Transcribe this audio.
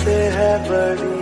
से है बड़ी